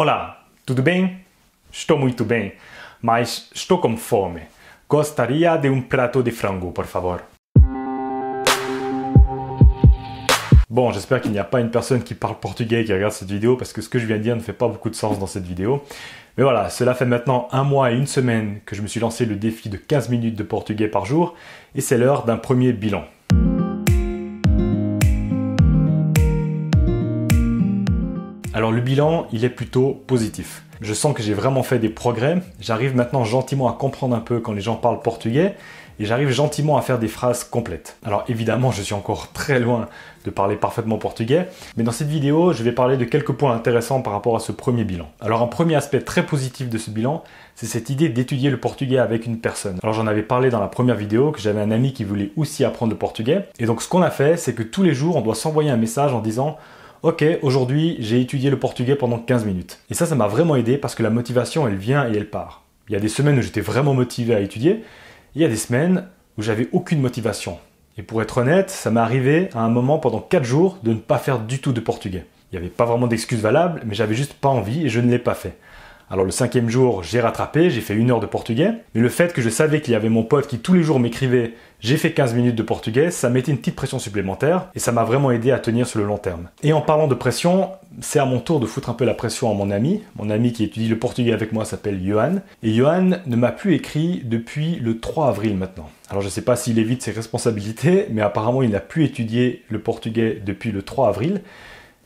Olá, tudo bem? Estou muito bem, mas estou com fome. Gostaria de um prato de frango, por favor. Bon, j'espère qu'il n'y a pas une personne qui parle portugais qui regarde cette vidéo parce que ce que je viens de dire ne fait pas beaucoup de sens dans cette vidéo. Mais voilà, cela fait maintenant un mois et une semaine que je me suis lancé le défi de 15 minutes de portugais par jour et c'est l'heure d'un premier bilan. Alors le bilan, il est plutôt positif. Je sens que j'ai vraiment fait des progrès. J'arrive maintenant gentiment à comprendre un peu quand les gens parlent portugais et j'arrive gentiment à faire des phrases complètes. Alors évidemment, je suis encore très loin de parler parfaitement portugais, mais dans cette vidéo, je vais parler de quelques points intéressants par rapport à ce premier bilan. Alors un premier aspect très positif de ce bilan, c'est cette idée d'étudier le portugais avec une personne. Alors j'en avais parlé dans la première vidéo que j'avais un ami qui voulait aussi apprendre le portugais. Et donc ce qu'on a fait, c'est que tous les jours, on doit s'envoyer un message en disant ok, aujourd'hui, j'ai étudié le portugais pendant 15 minutes. Et ça m'a vraiment aidé parce que la motivation, elle vient et elle part. Il y a des semaines où j'étais vraiment motivé à étudier, et il y a des semaines où j'avais aucune motivation. Et pour être honnête, ça m'est arrivé à un moment pendant 4 jours de ne pas faire du tout de portugais. Il n'y avait pas vraiment d'excuses valables, mais j'avais juste pas envie et je ne l'ai pas fait. Alors le 5e jour, j'ai rattrapé, j'ai fait 1 heure de portugais, mais le fait que je savais qu'il y avait mon pote qui tous les jours m'écrivait « j'ai fait 15 minutes de portugais », ça mettait une petite pression supplémentaire et ça m'a vraiment aidé à tenir sur le long terme. Et en parlant de pression, c'est à mon tour de foutre un peu la pression à mon ami. Mon ami qui étudie le portugais avec moi s'appelle Johan, et Johan ne m'a plus écrit depuis le 3 avril maintenant. Alors je ne sais pas s'il évite ses responsabilités, mais apparemment il n'a plus étudié le portugais depuis le 3 avril.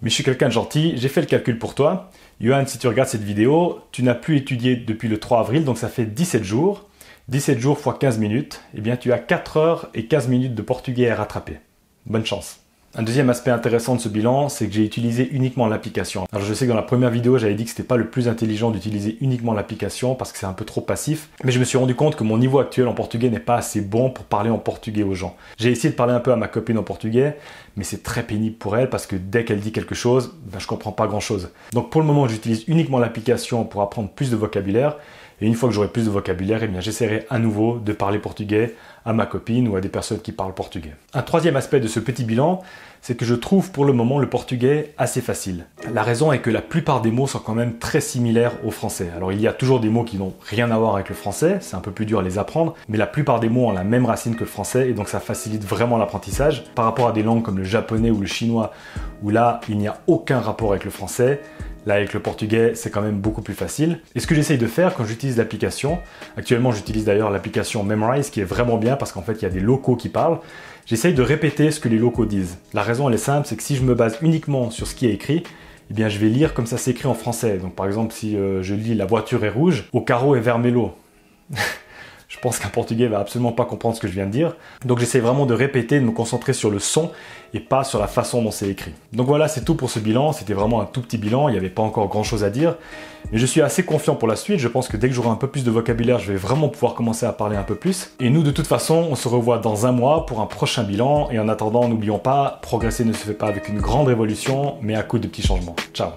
Mais je suis quelqu'un de gentil, j'ai fait le calcul pour toi. Johan, si tu regardes cette vidéo, tu n'as plus étudié depuis le 3 avril, donc ça fait 17 jours. 17 jours x 15 minutes, eh bien tu as 4 heures et 15 minutes de portugais à rattraper. Bonne chance. Un deuxième aspect intéressant de ce bilan, c'est que j'ai utilisé uniquement l'application. Alors je sais que dans la première vidéo, j'avais dit que c'était pas le plus intelligent d'utiliser uniquement l'application parce que c'est un peu trop passif, mais je me suis rendu compte que mon niveau actuel en portugais n'est pas assez bon pour parler en portugais aux gens. J'ai essayé de parler un peu à ma copine en portugais, mais c'est très pénible pour elle parce que dès qu'elle dit quelque chose, je comprends pas grand chose. Donc pour le moment, j'utilise uniquement l'application pour apprendre plus de vocabulaire. Et une fois que j'aurai plus de vocabulaire, eh bien j'essaierai à nouveau de parler portugais à ma copine ou à des personnes qui parlent portugais. Un troisième aspect de ce petit bilan, c'est que je trouve pour le moment le portugais assez facile. La raison est que la plupart des mots sont quand même très similaires au français. Alors il y a toujours des mots qui n'ont rien à voir avec le français, c'est un peu plus dur à les apprendre, mais la plupart des mots ont la même racine que le français et donc ça facilite vraiment l'apprentissage. Par rapport à des langues comme le japonais ou le chinois, où là il n'y a aucun rapport avec le français, là, avec le portugais, c'est quand même beaucoup plus facile. Et ce que j'essaye de faire quand j'utilise l'application, actuellement j'utilise d'ailleurs l'application Memrise qui est vraiment bien parce qu'en fait il y a des locaux qui parlent, j'essaye de répéter ce que les locaux disent. La raison elle est simple, c'est que si je me base uniquement sur ce qui est écrit, eh bien je vais lire comme ça s'écrit en français. Donc par exemple si je lis la voiture est rouge, au carreau est vermelo. Je pense qu'un portugais va absolument pas comprendre ce que je viens de dire. Donc j'essaie vraiment de répéter, de me concentrer sur le son et pas sur la façon dont c'est écrit. Donc voilà, c'est tout pour ce bilan. C'était vraiment un tout petit bilan, il n'y avait pas encore grand chose à dire. Mais je suis assez confiant pour la suite. Je pense que dès que j'aurai un peu plus de vocabulaire, je vais vraiment pouvoir commencer à parler un peu plus. Et nous, de toute façon, on se revoit dans un mois pour un prochain bilan. Et en attendant, n'oublions pas, progresser ne se fait pas avec une grande révolution, mais à coup de petits changements. Ciao!